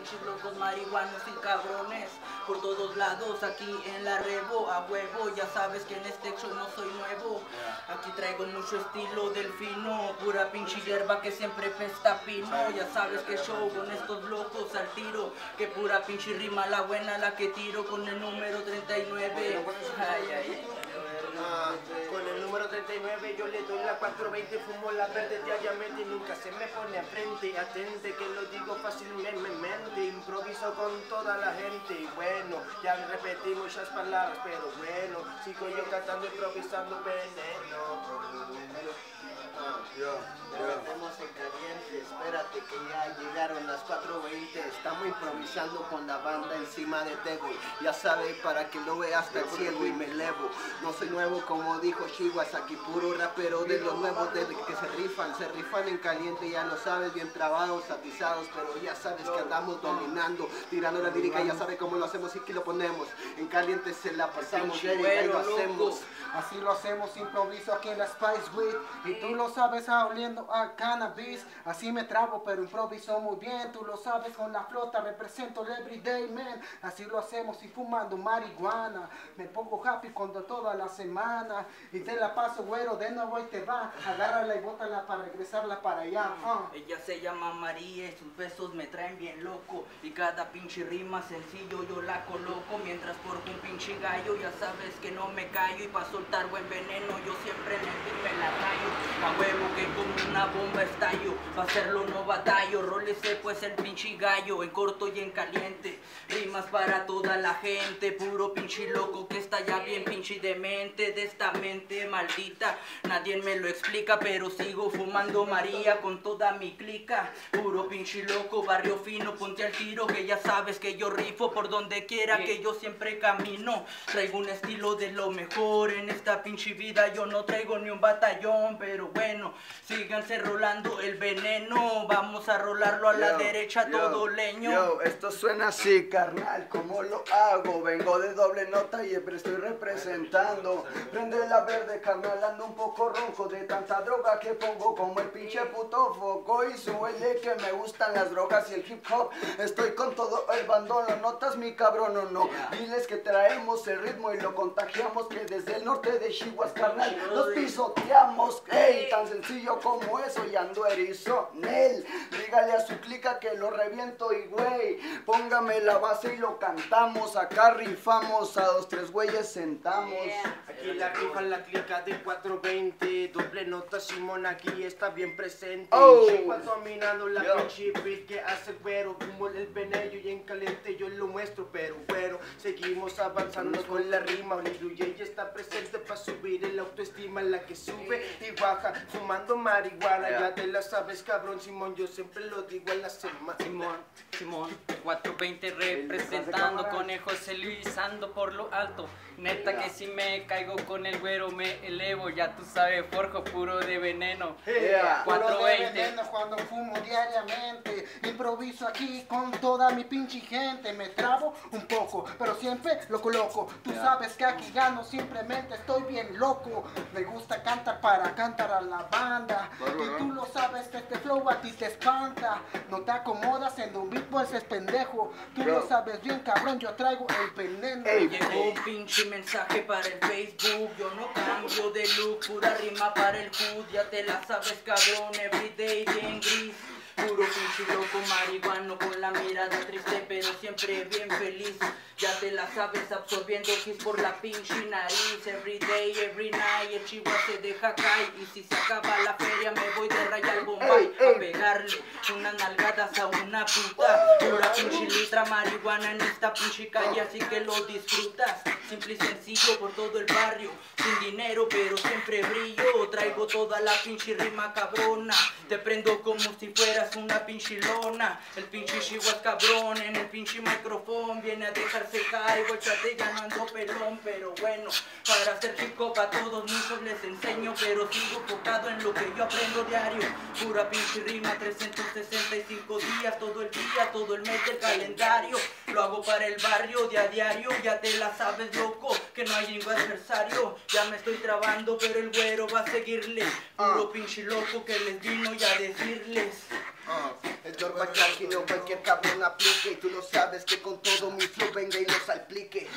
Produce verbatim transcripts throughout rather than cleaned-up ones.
pinches locos marihuanos sin cabrones. Por todos lados aquí en la rebo, a huevo. Ya sabes que en este show no soy nuevo. Aquí traigo mucho estilo delfino, pura pinche hierba que siempre pesta pino. Ya sabes que show con estos locos al tiro, que pura pinche rima la buena la que tiro. Con el número treinta y nueve, ay, ay, con el número treinta y nueve yo le doy la cuatro veinte, fumo la verde diariamente y nunca se me pone a frente. Atente que lo digo fácilmente, improviso con toda la gente. Y bueno, ya repetí muchas palabras, pero bueno, sigo yo cantando, improvisando veneno. Yo, yo. Metemos en caliente, espérate que ya llegaron las cuatro veinte. Estamos improvisando con la banda encima de Tego. Ya sabes, para que lo veas hasta el cielo y me elevo. No soy nuevo como dijo Chivas, aquí puro rapero de los nuevos, desde que se rifan, se rifan en caliente. Ya lo sabes, bien trabados, atizados, pero ya sabes que andamos dominando, tirando la lírica, ya sabes cómo lo hacemos y que lo ponemos. En caliente se la pasamos, ya lo hacemos. Así lo hacemos, improviso aquí en la Space Weed. Y tú lo sabes, oliendo a cannabis. Así me trabo, pero improviso muy bien. Tú lo sabes, con la flota represento el everyday man. Así lo hacemos y fumando marihuana. Me pongo happy cuando toda la semana. Y te la paso, güero, de nuevo y te va. Agárrala y bótala para regresarla para allá. Uh. Ella se llama María y sus besos me traen bien loco. Y cada pinche rima sencillo yo la coloco. Mientras porco un pinche gallo, ya sabes que no me callo. Y paso soltar buen veneno, yo siempre le me la rayo, a huevo que como una bomba estallo, pa' hacerlo no batallo, rólese pues el pinche gallo, en corto y en caliente, rimas para toda la gente, puro pinche loco que está ya bien pinche demente, de esta mente maldita, nadie me lo explica, pero sigo fumando María con toda mi clica, puro pinche loco, barrio fino, ponte al tiro, que ya sabes que yo rifo por donde quiera que yo siempre camino, traigo un estilo de lo mejor, en esta pinche vida yo no traigo ni un batallón, pero bueno, síganse rolando el veneno, vamos a rolarlo a yo, la derecha yo, todo leño. Yo, esto suena así, carnal, ¿cómo lo hago? Vengo de doble nota y estoy representando. Prende la verde, carnal, ando un poco ronco de tanta droga que pongo, como el pinche puto foco y suele que me gustan las drogas y el hip hop. Estoy con todo el bandón, ¿lo notas mi cabrón o no? Diles que traemos el ritmo y lo contagiamos, que desde el norte de Chihuahua, carnal, los pisoteamos, ey, tan sencillo como eso, y ando erizonel. Dígale a su clica que lo reviento y güey, póngame la base y lo cantamos, acá rifamos, a dos, tres güeyes sentamos. Yeah. Aquí la rifa, la clica de cuatro veinte, doble nota, Simón aquí está bien presente. Oh. Dominando la pinche beat que hace güero, como el veneno y en caliente yo lo muestro, pero güero, seguimos avanzando con la rima, y ella está presente para subir el autoestima, la que sube y baja fumando marihuana. Yeah. Ya te la sabes, cabrón Simón, yo siempre lo digo a la semana. Simón, Simón, cuatro veinte representando, conejos elizando por lo alto. Neta yeah. que si me caigo con el güero me elevo, ya tú sabes, forjo puro de veneno. Yeah. cuatro veinte. De veneno cuando fumo diariamente, improviso aquí con toda mi pinche gente, me trabo un poco, pero siempre lo coloco. Tú yeah. sabes que aquí gano, simplemente estoy bien loco. Me gusta cantar para cantar a la banda. Barba, y tú lo sabes que este flow a ti te espanta. No te acomodas en un beat, pues es pendejo. Tú bro. Lo sabes bien, cabrón, yo traigo el veneno. Ey, llegó un pinche mensaje para el Facebook. Yo no cambio de look, pura rima para el hood. Ya te la sabes, cabrón, everyday bien gris. Puro pinche loco marihuano con la mirada triste, pero siempre bien feliz. Ya te la sabes, absorbiendo hits por la pinche nariz. Every day, every night, el Chihuahua se deja caer. Y si se acaba la feria me voy de raya al Bombay a pegarle unas nalgadas a una puta. Pura pinche litra marihuana en esta pinche calle, así que lo disfrutas. Simple y sencillo por todo el barrio, sin dinero pero siempre brillo. Traigo toda la pinche rima cabrona, te prendo como si fueras una pinche lona. El pinche Chihuahua cabrón en el pinche micrófono, viene a dejarse caer, guachate, ya no ando pelón. Pero bueno, para ser chico pa' todos muchos les enseño, pero sigo enfocado en lo que yo aprendo diario. Pura pinche rima, trescientos sesenta y cinco días, todo el día, todo el mes del calendario. Lo hago para el barrio, día a diario, ya te la sabes loco, que no hay ningún adversario. Ya me estoy trabando, pero el güero va a seguirle. Puro pinche loco que les vino ya a decirles. Es normal que no cualquier cabrón aplique. Y tú lo sabes que con todo mi flow venga y lo salpique.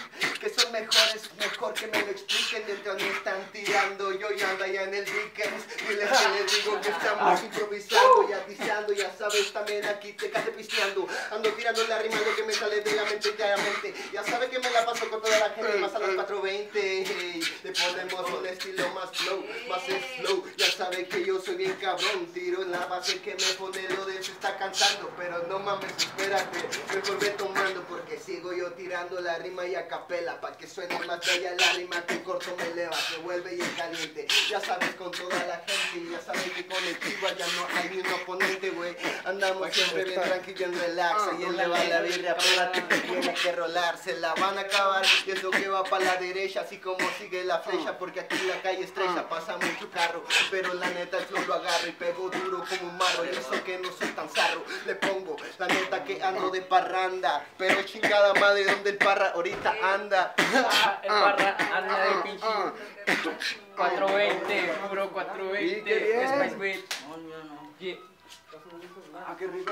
Que son mejores, mejor que me lo expliquen. Dentro me están tirando, yo ya ando allá en el Dickens. Diles que les digo que estamos improvisando y avisando. Ya sabes, también aquí te cate pisteando. Ando tirando la rima, lo que me sale de la mente diariamente. Ya sabes que me la paso con toda la gente, más a las cuatro veinte. Hey, le ponemos un estilo más flow, más slow. Ya sabes que yo soy bien cabrón. Tiro en la base que me pone, lo de eso está cantando, pero no mames, espérate, mejor ve tomando, porque sigo yo tirando la rima y a capela, pa' que suene más bella la rima, que corto me eleva, se vuelve y es caliente, ya sabes, con toda la gente, ya sabes que con el chico ya no hay ni un oponente, güey, andamos siempre bien tranquilo en relax, y él le va la birria, espérate, que tiene que rolar, se la van a acabar, y es lo que va pa' la derecha, así como sigue la flecha, porque aquí en la calle estrecha, pasa mucho carro, pero la neta el flow lo agarro y pego duro como un marro, y eso que no soy tan sano. Le pongo, la neta que ando de parranda, pero chingada madre, ¿dónde el parra ahorita anda? Ah, el parra anda de pinche cuatro veinte, puro cuatro veinte, Space Weed. Ah, qué rico.